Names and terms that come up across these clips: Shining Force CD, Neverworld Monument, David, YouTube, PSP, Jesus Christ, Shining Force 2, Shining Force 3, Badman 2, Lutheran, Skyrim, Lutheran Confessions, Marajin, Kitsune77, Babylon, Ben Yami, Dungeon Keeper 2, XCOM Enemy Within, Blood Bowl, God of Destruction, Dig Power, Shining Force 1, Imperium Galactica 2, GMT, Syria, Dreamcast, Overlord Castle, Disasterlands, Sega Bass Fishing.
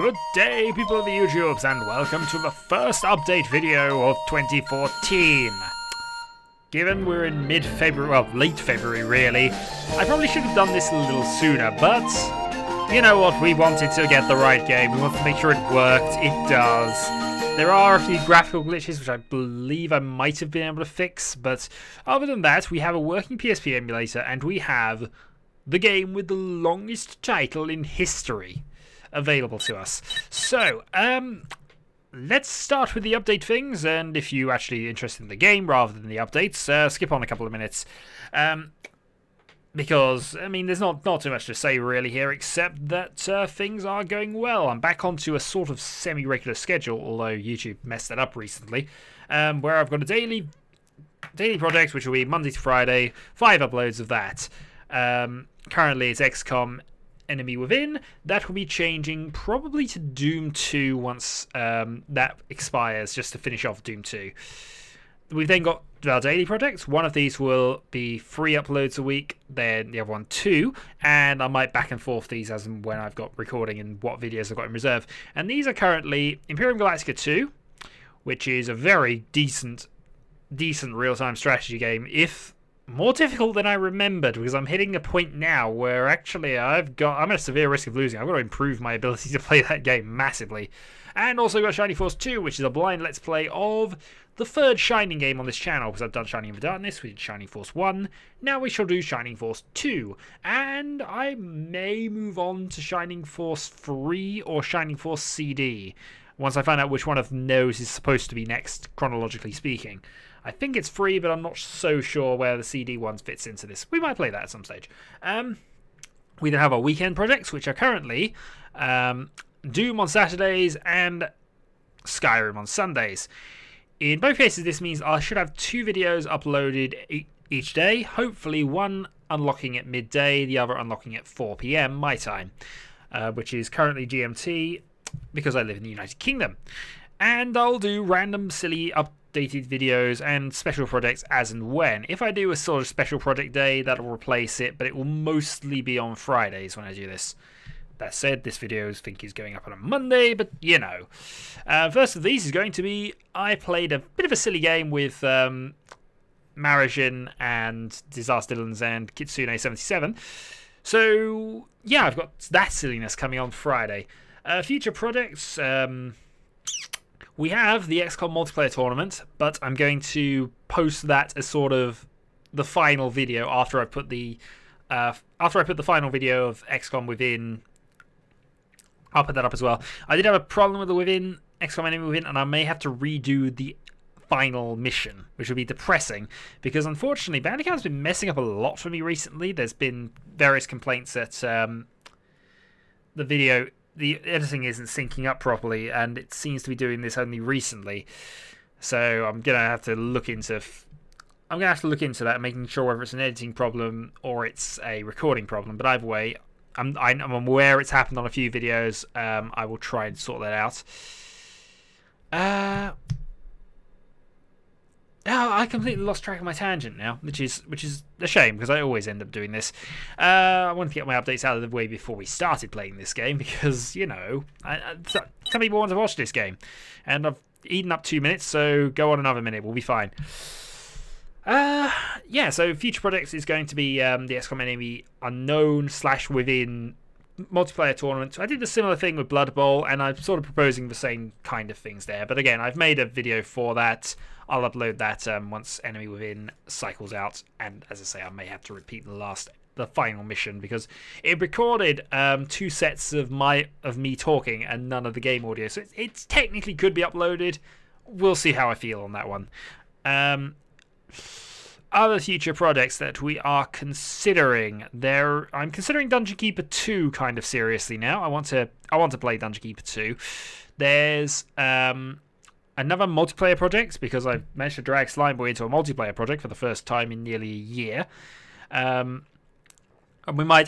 Good day, people of the YouTubes, and welcome to the first update video of 2014. Given we're in mid-February, well, late February really, I probably should have done this a little sooner, but you know what, we wanted to get the right game, we wanted to make sure it worked, it does. There are a few graphical glitches which I believe I might have been able to fix, but other than that, we have a working PSP emulator and we have the game with the longest title in history available to us. So, let's start with the update things, and if you're actually interested in the game rather than the updates, skip on a couple of minutes. Because, I mean, there's not too much to say really here, except that things are going well. I'm back onto a sort of semi-regular schedule, although YouTube messed that up recently, where I've got a daily project, which will be Monday to Friday, 5 uploads of that. Currently it's XCOM Enemy Within. That will be changing probably to Doom 2 once that expires, just to finish off Doom 2. We've then got our daily projects. One of these will be 3 uploads a week, then the other one 2, and I might back and forth these as and when I've got recording and what videos I've got in reserve. And these are currently Imperium Galactica 2, which is a very decent real-time strategy game, if more difficult than I remembered, because I'm hitting a point now where actually I'm at a severe risk of losing. I've got to improve my ability to play that game massively. And also got Shining Force 2, which is a blind let's play of the third Shining game on this channel, because I've done Shining of Darkness, we did Shining Force 1, now we shall do Shining Force 2, and I may move on to Shining Force 3 or Shining Force CD, once I find out which one of those is supposed to be next, chronologically speaking. I think it's free, but I'm not so sure where the CD one fits into this. We might play that at some stage. We then have our weekend projects, which are currently Doom on Saturdays and Skyrim on Sundays. In both cases, this means I should have 2 videos uploaded each day. Hopefully, one unlocking at midday, the other unlocking at 4 PM my time, which is currently GMT because I live in the United Kingdom. And I'll do random silly updated videos and special projects as and when. If I do a sort of special project day, that'll replace it, but it will mostly be on Fridays when I do this. That said, this video I think is going up on a Monday, but you know. First of these is going to be, I played a bit of a silly game with Marajin and Disasterlands and Kitsune77. So, yeah, I've got that silliness coming on Friday. Future projects, we have the XCOM multiplayer tournament, but I'm going to post that as sort of the final video after I put the final video of XCOM Within. I'll put that up as well. I did have a problem with the Within, XCOM Enemy Within, and I may have to redo the final mission, which would be depressing because unfortunately Bandicam's been messing up a lot for me recently. There's been various complaints that the editing isn't syncing up properly, and it seems to be doing this only recently. So I'm gonna have to look into that, making sure whether it's an editing problem or it's a recording problem. But either way, I'm aware it's happened on a few videos. I will try and sort that out. Oh, I completely lost track of my tangent now, which is a shame because I always end up doing this. I wanted to get my updates out of the way before we started playing this game because, you know, some people want to watch this game. And I've eaten up 2 minutes, so go on another minute. We'll be fine. Yeah, so future projects is going to be the XCOM Enemy Unknown / Within multiplayer tournament. I did a similar thing with Blood Bowl, and I'm sort of proposing the same kind of things there. But again, I've made a video for that. I'll upload that once Enemy Within cycles out, and as I say, I may have to repeat the final mission because it recorded 2 sets of me talking and none of the game audio, so it technically could be uploaded. We'll see how I feel on that one. Other future projects that we are considering, I'm considering Dungeon Keeper 2 kind of seriously now. I want to play Dungeon Keeper 2. There's another multiplayer project because I've managed to drag Slimeboy into a multiplayer project for the first time in nearly a year. And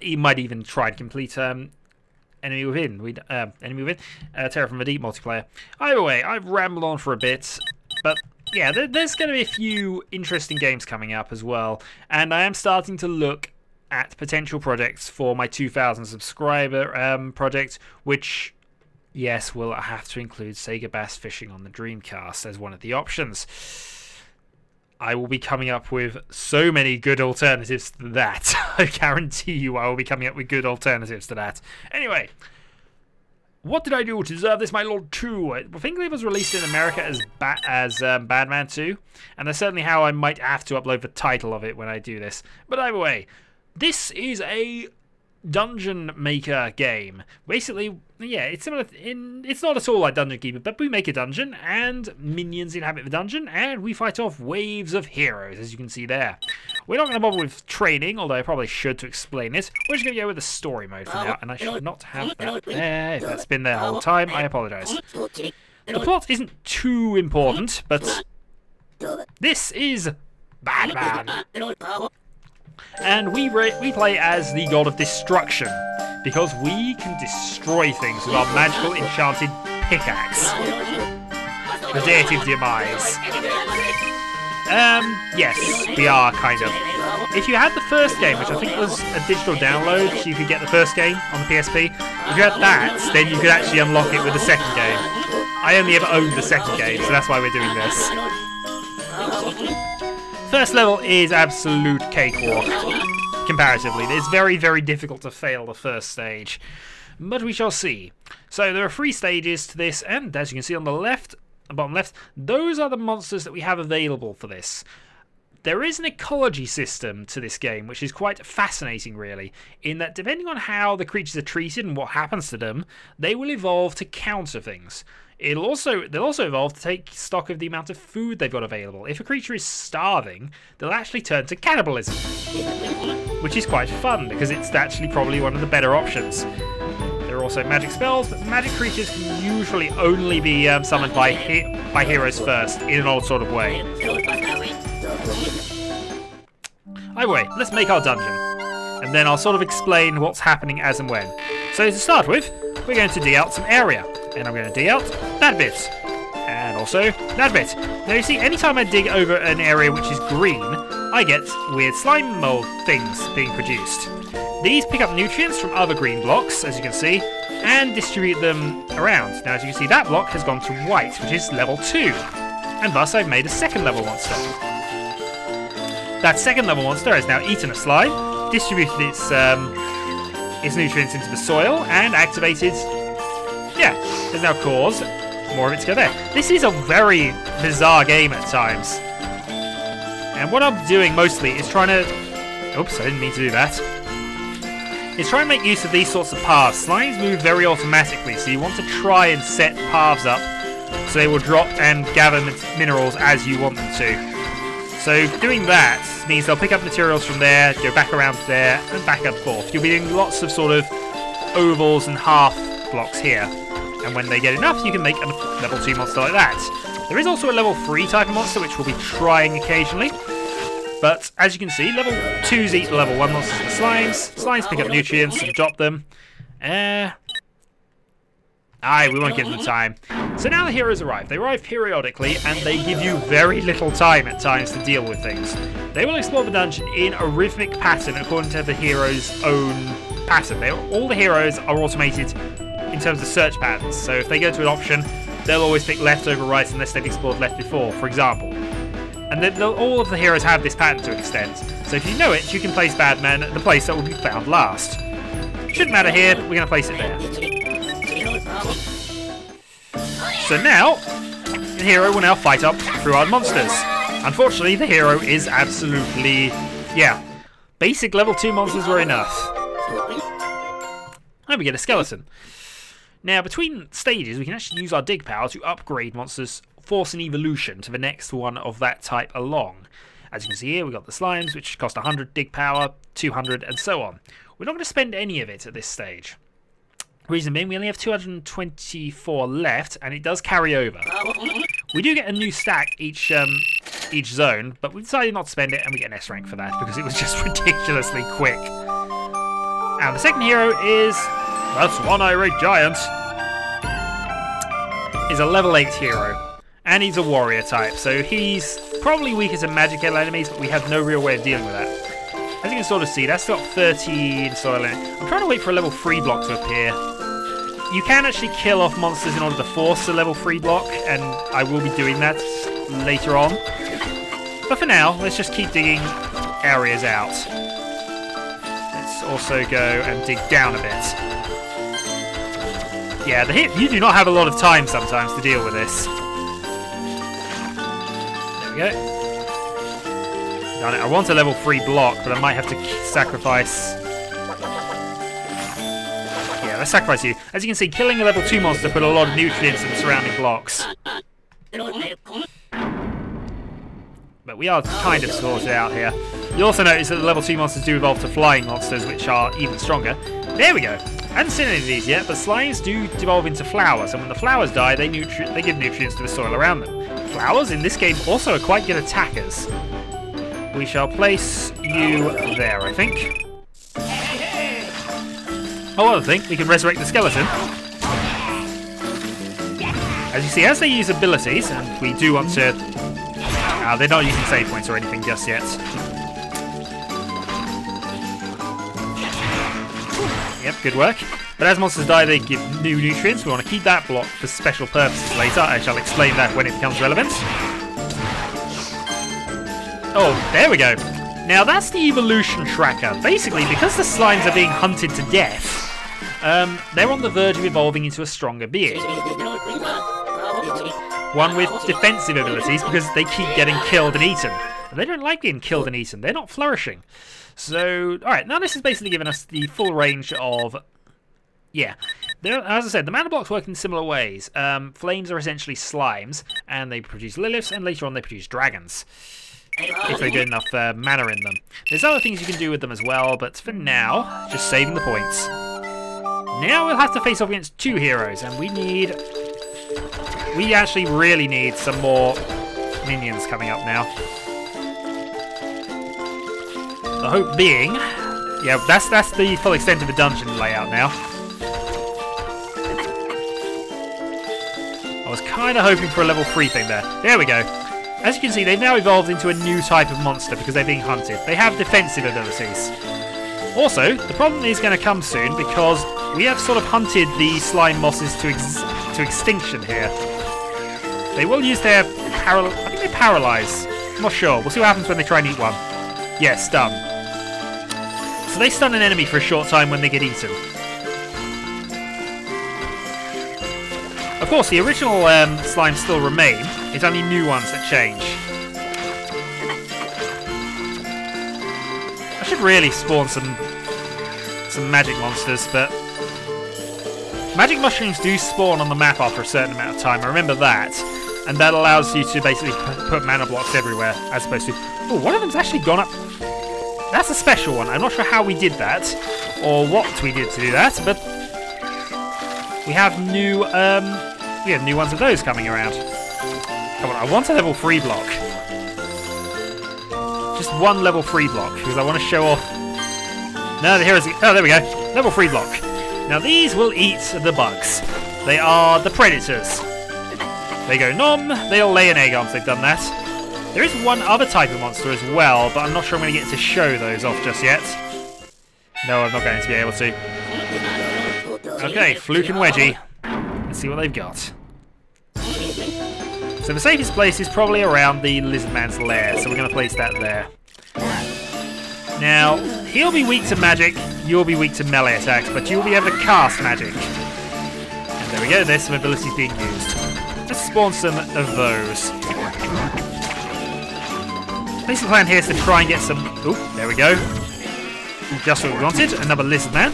he might even try and complete Enemy Within. Terra from the Deep multiplayer. Either way, I've rambled on for a bit, but yeah, there's going to be a few interesting games coming up as well, and I am starting to look at potential projects for my 2,000 subscriber project, which Yes, we'll have to include Sega Bass Fishing on the Dreamcast as one of the options. I will be coming up with so many good alternatives to that. I guarantee you I will be coming up with good alternatives to that. Anyway, What Did I Do To Deserve This My Lord 2? I think it was released in America as Badman 2. And that's certainly how I might have to upload the title of it when I do this. But either way, this is a dungeon maker game. Basically, yeah, it's similar it's not at all like Dungeon Keeper, but we make a dungeon and minions inhabit the dungeon and we fight off waves of heroes, as you can see there. We're not going to bother with training, although I probably should to explain this. We're just going to go with the story mode for now, and I should not have that there. If that's been there the whole time, I apologize. The plot isn't too important, but this is Badman. And we play as the God of Destruction, because we can destroy things with our magical enchanted pickaxe. The deity of demise. Yes, we are, kind of. If you had the first game, which I think was a digital download, so you could get the first game on the PSP, if you had that, then you could actually unlock it with the second game. I only ever owned the second game, so that's why we're doing this. First level is absolute cakewalk, comparatively. It's very, very difficult to fail the first stage, but we shall see. So there are 3 stages to this, and as you can see on the left, bottom left, those are the monsters that we have available for this. There is an ecology system to this game, which is quite fascinating, really, in that depending on how the creatures are treated and what happens to them, they will evolve to counter things. They'll also evolve to take stock of the amount of food they've got available. If a creature is starving, they'll actually turn to cannibalism, which is quite fun because it's actually probably one of the better options. There are also magic spells, but magic creatures can usually only be summoned by heroes first in an old sort of way. Either way, let's make our dungeon, and then I'll sort of explain what's happening as and when. So to start with, we're going to dig out some area. And I'm going to dig out that bit, and also that bit. Now you see, anytime I dig over an area which is green, I get weird slime mold things being produced. These pick up nutrients from other green blocks, as you can see, and distribute them around. Now as you can see, that block has gone to white, which is level 2, and thus I've made a second level monster. That second level monster has now eaten a slime, distributed its nutrients into the soil, and activated... Yeah, there's now cause more of it to go there. This is a very bizarre game at times. And what I'm doing mostly is trying to... Oops, I didn't mean to do that. Is trying to make use of these sorts of paths. Slimes move very automatically, so you want to try and set paths up so they will drop and gather minerals as you want them to. So doing that means they'll pick up materials from there, go back around there, and back and forth. You'll be doing lots of sort of ovals and half blocks here. And when they get enough, you can make a level 2 monster like that. There is also a level 3 type of monster, which we'll be trying occasionally. But as you can see, level 2s eat level 1 monsters for slimes. Slimes pick up nutrients and drop them. Aye, we won't give them time. So now the heroes arrive. They arrive periodically, and they give you very little time at times to deal with things. They will explore the dungeon in a rhythmic pattern according to the hero's own pattern. All the heroes are automated in terms of search patterns, so if they go to an option, they'll always pick left over right unless they've explored left before, for example. And then all of the heroes have this pattern to an extent, so if you know it, you can place Badman at the place that will be found last. Shouldn't matter here, we're going to place it there. So now, the hero will now fight up through our monsters. Unfortunately, the hero is absolutely... yeah. Basic level 2 monsters were enough. And we get a skeleton. Now, between stages, we can actually use our dig power to upgrade monsters' force and evolution to the next one of that type along. As you can see here, we've got the slimes, which cost 100 dig power, 200, and so on. We're not going to spend any of it at this stage. Reason being, we only have 224 left, and it does carry over. We do get a new stack each zone, but we decided not to spend it, and we get an S rank for that, because it was just ridiculously quick. And the second hero is... That's one-eyed giant. Is a level 8 hero, and he's a warrior type, so he's probably weaker to magical enemies, but we have no real way of dealing with that. As you can sort of see, that's got 13 soil in it. I'm trying to wait for a level 3 block to appear. You can actually kill off monsters in order to force the level 3 block, and I will be doing that later on. But for now, let's just keep digging areas out. Let's also go and dig down a bit. Yeah, the hip, you do not have a lot of time sometimes to deal with this. There we go. Darn it, I want a level 3 block, but I might have to sacrifice... Yeah, let's sacrifice you. As you can see, killing a level 2 monster put a lot of nutrients in the surrounding blocks. But we are kind of sorted out here. You also notice that the level 2 monsters do evolve to flying monsters, which are even stronger. There we go. I haven't seen any of these yet, but slimes do devolve into flowers, and when the flowers die, they give nutrients to the soil around them. Flowers in this game also are quite good attackers. We shall place you there, I think. Oh, other thing, we can resurrect the skeleton. As you see, as they use abilities, and we do want to... they're not using save points or anything just yet. Yep, good work. But as monsters die, they give new nutrients. We want to keep that block for special purposes later. I shall explain that when it becomes relevant. Oh, there we go. Now, that's the evolution tracker. Basically, because the slimes are being hunted to death, they're on the verge of evolving into a stronger being. One with defensive abilities because they keep getting killed and eaten. And they don't like being killed and eaten. They're not flourishing. So, alright, now this has basically given us the full range of... Yeah. As I said, the mana blocks work in similar ways. Flames are essentially slimes, and they produce liliths, and later on they produce dragons. If they get enough mana in them. There's other things you can do with them as well, but for now, just saving the points. Now we'll have to face off against two heroes, and we need... We actually really need some more minions coming up now. The hope being... Yeah, that's the full extent of the dungeon layout now. I was kind of hoping for a level 3 thing there. There we go. As you can see, they've now evolved into a new type of monster because they're being hunted. They have defensive abilities. Also, the problem is going to come soon because we have sort of hunted the slime mosses to extinction here. They will use their I think they paralyze. I'm not sure. We'll see what happens when they try and eat one. Yeah, stun. So they stun an enemy for a short time when they get eaten. Of course, the original slimes still remain. It's only new ones that change. I should really spawn some magic monsters, but... Magic mushrooms do spawn on the map after a certain amount of time, I remember that. And that allows you to basically put mana blocks everywhere, as opposed to... Oh, one of them's actually gone up... That's a special one. I'm not sure how we did that, or what we did to do that, but... We have new, new ones of those coming around. Come on, I want a level 3 block. Just one level 3 block, because I want to show off... No, here is the... Oh, there we go. Level 3 block. Now, these will eat the bugs. They are the predators. They go nom, they'll lay an egg once they've done that. There is one other type of monster as well, but I'm not sure I'm going to get to show those off just yet. No, I'm not going to be able to. Okay, Fluke and Wedgie. Let's see what they've got. So the safest place is probably around the Lizardman's lair, so we're going to place that there. Now, he'll be weak to magic, you'll be weak to melee attacks, but you'll be able to cast magic. And there we go, there's some abilities being used. Let's spawn some of those. Basic plan here is to try and get some... Oh, there we go. Just what we wanted, another Lizardman.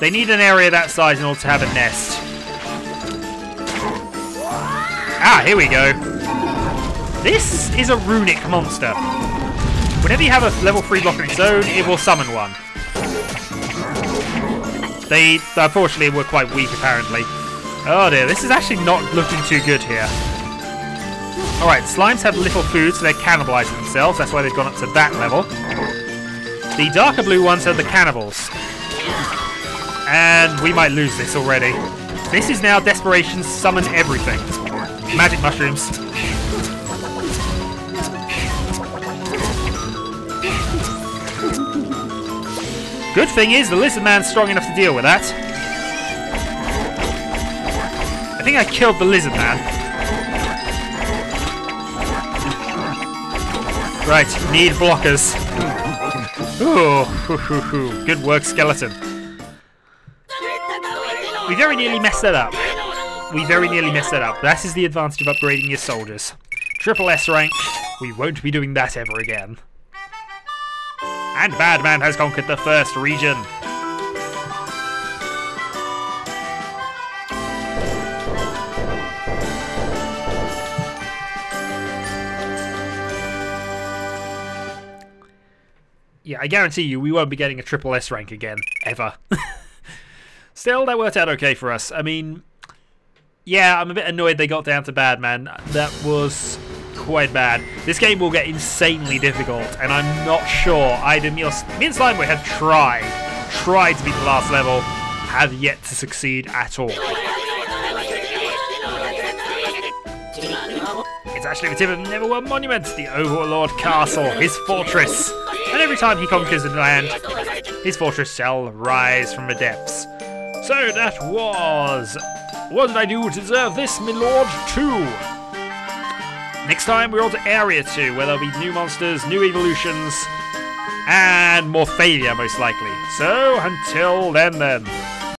They need an area that size in order to have a nest. Ah, here we go. This is a runic monster. Whenever you have a level 3 block in its own, it will summon one. They, unfortunately, were quite weak, apparently. Oh dear, this is actually not looking too good here. Alright, slimes have little food, so they're cannibalizing themselves. That's why they've gone up to that level. The darker blue ones are the cannibals. And we might lose this already. This is now Desperation Summon Everything. Magic mushrooms. Good thing is, the Lizard Man's strong enough to deal with that. I think I killed the lizard man. Right, need blockers. Ooh, good work, skeleton. We very nearly messed that up. We very nearly messed that up. That is the advantage of upgrading your soldiers. Triple S rank. We won't be doing that ever again. And Badman has conquered the first region. Yeah, I guarantee you we won't be getting a triple S rank again, ever. Still, that worked out okay for us. I mean, yeah, I'm a bit annoyed they got down to Badman. That was quite bad. This game will get insanely difficult, and I'm not sure. Me and Slimeboy have tried to beat the last level, have yet to succeed at all. It's actually the tip of the Neverworld Monument, the Overlord Castle, his fortress. And every time he conquers a land, his fortress shall rise from the depths. So that was What Did I Do To Deserve This My Lord? 2. Next time we're on to Area 2, where there'll be new monsters, new evolutions, and more failure most likely. So until then.